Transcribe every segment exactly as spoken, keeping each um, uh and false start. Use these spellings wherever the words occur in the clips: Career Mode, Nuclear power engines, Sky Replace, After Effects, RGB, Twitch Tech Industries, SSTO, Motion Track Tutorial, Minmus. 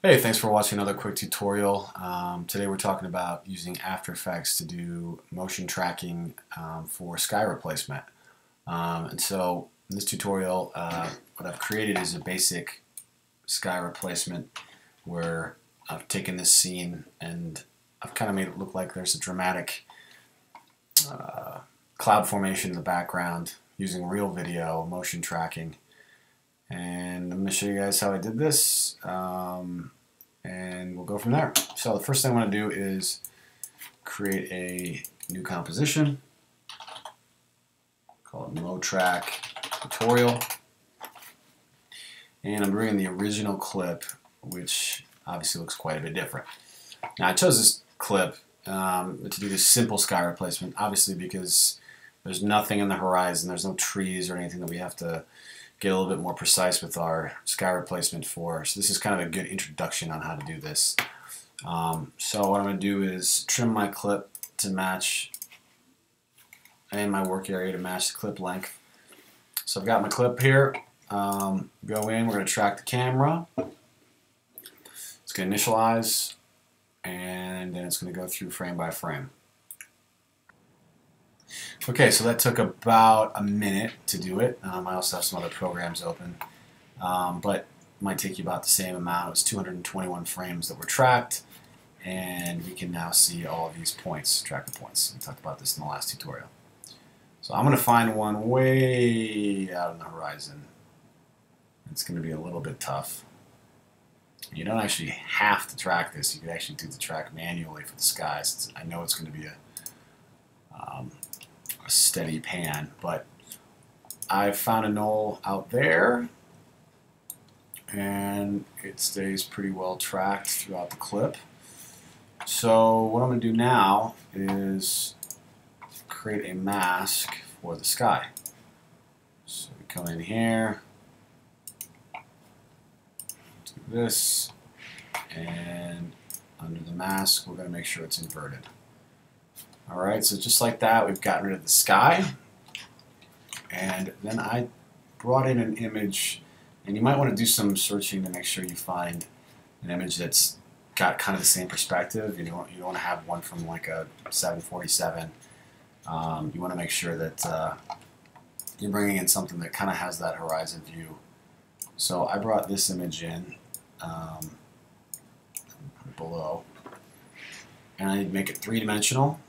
Hey, thanks for watching another quick tutorial. Um, today we're talking about using After Effects to do motion tracking um, for sky replacement. Um, and so in this tutorial, uh, what I've created is a basic sky replacement where I've taken this scene and I've kind of made it look like there's a dramatic uh, cloud formation in the background using real video, motion tracking. And I'm going to show you guys how I did this, um, and we'll go from there. So the first thing I want to do is create a new composition, call it Motion Track Tutorial, and I'm bringing the original clip, which obviously looks quite a bit different. Now I chose this clip um, to do this simple sky replacement, obviously because there's nothing in the horizon, there's no trees or anything that we have to get a little bit more precise with our sky replacement for. So this is kind of a good introduction on how to do this. Um, so what I'm going to do is trim my clip to match, and my work area to match the clip length. So I've got my clip here. Um, go in, we're going to track the camera. It's going to initialize, and then it's going to go through frame by frame. Okay, so that took about a minute to do it. Um, I also have some other programs open, um, but might take you about the same amount. It was two hundred twenty-one frames that were tracked, and we can now see all of these points, tracker points. We talked about this in the last tutorial. So I'm going to find one way out on the horizon. It's going to be a little bit tough. You don't actually have to track this. You could actually do the track manually for the skies. I know it's going to be a um, a steady pan, but I found a knoll out there and it stays pretty well tracked throughout the clip. So what I'm going to do now is create a mask for the sky. So we come in here, do this, and under the mask we're going to make sure it's inverted. Alright, so just like that, we've gotten rid of the sky. And then I brought in an image, and you might want to do some searching to make sure you find an image that's got kind of the same perspective. You don't want, you don't want to have one from like a seven forty-seven. Um, you want to make sure that uh, you're bringing in something that kind of has that horizon view. So I brought this image in um, below, and I need to make it three-dimensional.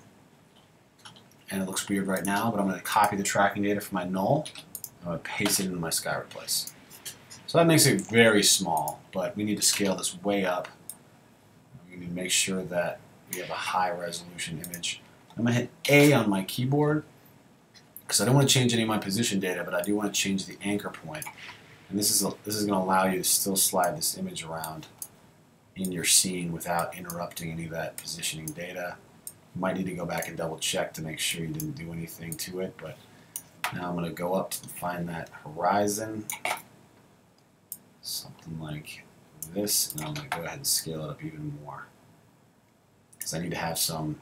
And it looks weird right now, but I'm going to copy the tracking data from my null. I'm going to paste it into my sky replace. So that makes it very small, but we need to scale this way up. We need to make sure that we have a high resolution image. I'm going to hit A on my keyboard because I don't want to change any of my position data, but I do want to change the anchor point. And this is a, this is going to allow you to still slide this image around in your scene without interrupting any of that positioning data. Might need to go back and double check to make sure you didn't do anything to it, but now I'm going to go up to find that horizon, something like this, and I'm going to go ahead and scale it up even more because I need to have some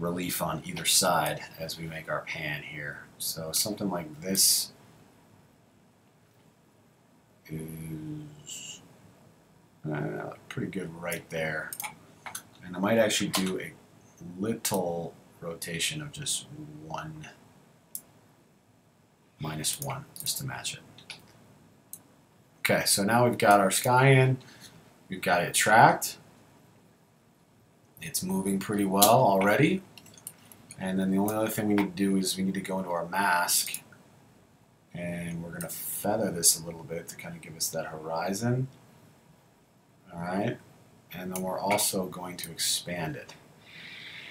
relief on either side as we make our pan here. So something like this is uh, pretty good right there, and I might actually do a little rotation of just one minus one just to match it. Okay, so now we've got our sky in, we've got it tracked, it's moving pretty well already, and then the only other thing we need to do is we need to go into our mask, and we're going to feather this a little bit to kind of give us that horizon. Alright, and then we're also going to expand it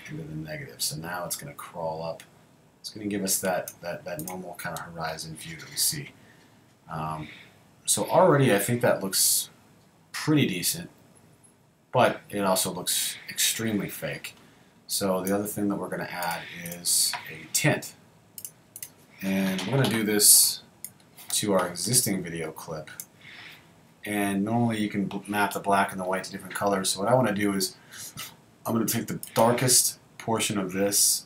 into the negative. So now it's going to crawl up. It's going to give us that, that, that normal kind of horizon view that we see. Um, so already I think that looks pretty decent, but it also looks extremely fake. So the other thing that we're going to add is a tint. And we're going to do this to our existing video clip. And normally you can map the black and the white to different colors. So what I want to do is I'm going to take the darkest portion of this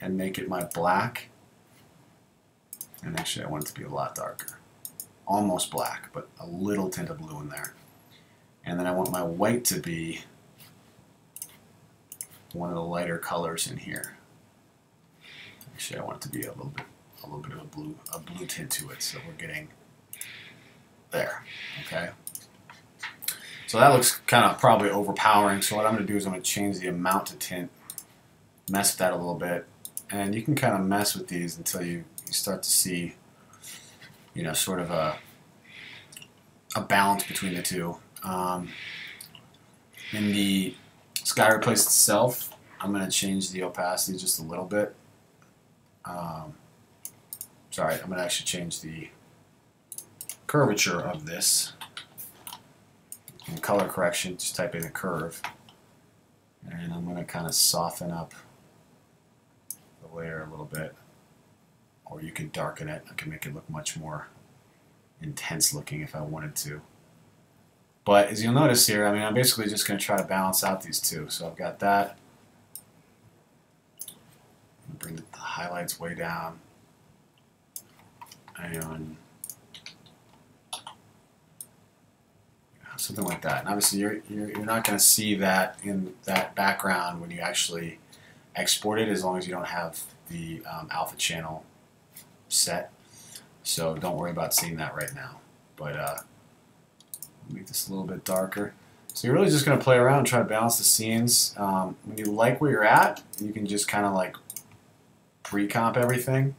and make it my black. And actually I want it to be a lot darker. Almost black, but a little tint of blue in there. and then I want my white to be one of the lighter colors in here. Actually, I want it to be a little bit, a little bit of a blue, a blue tint to it. So we're getting there. Okay. So that looks kind of probably overpowering. So what I'm going to do is I'm going to change the amount to tint, mess with that a little bit, and you can kind of mess with these until you, you start to see, you know, sort of a a balance between the two. Um, in the Sky Replace itself, I'm going to change the opacity just a little bit. Um, sorry, I'm going to actually change the curvature of this. In color correction, just type in a curve, and I'm going to kind of soften up the layer a little bit, or you could darken it. I can make it look much more intense looking if I wanted to. But as you'll notice here, I mean, I'm basically just going to try to balance out these two. So I've got that. Bring the highlights way down, and something like that. And obviously, you're you're, you're not going to see that in that background when you actually export it, as long as you don't have the um, alpha channel set. So don't worry about seeing that right now. But uh, make this a little bit darker. So you're really just going to play around, and try to balance the scenes. Um, when you like where you're at, you can just kind of like pre-comp everything,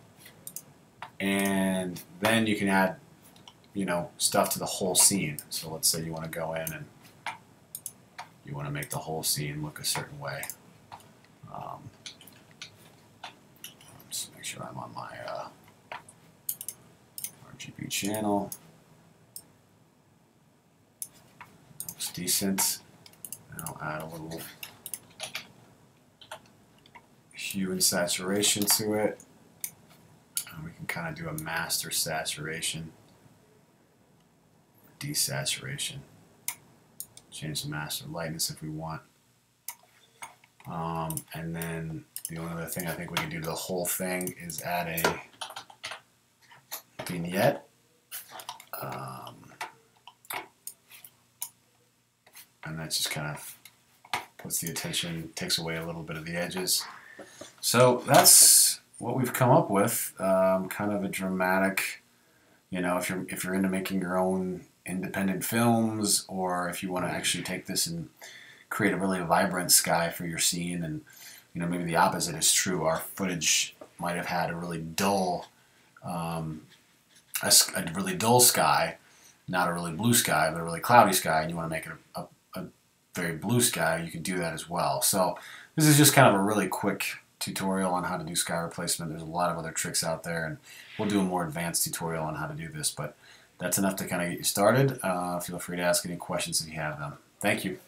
and then you can add, you know, stuff to the whole scene. So let's say you want to go in and you want to make the whole scene look a certain way. Um, let's make sure I'm on my uh, R G B channel. Looks decent. I'll add a little hue and saturation to it. And we can kind of do a master saturation, desaturation. Change the master lightness if we want. Um, and then the only other thing I think we can do to the whole thing is add a vignette. Um, and that just kind of puts the attention, takes away a little bit of the edges. So that's what we've come up with. Um, kind of a dramatic, you know, if you're if you're into making your own independent films, or if you want to actually take this and create a really vibrant sky for your scene, and you know maybe the opposite is true. Our footage might have had a really dull, um, a, a really dull sky, not a really blue sky, but a really cloudy sky, and you want to make it a, a, a very blue sky. You can do that as well. So this is just kind of a really quick tutorial on how to do sky replacement. There's a lot of other tricks out there, and we'll do a more advanced tutorial on how to do this, but that's enough to kind of get you started. Uh, feel free to ask any questions if you have them. Thank you.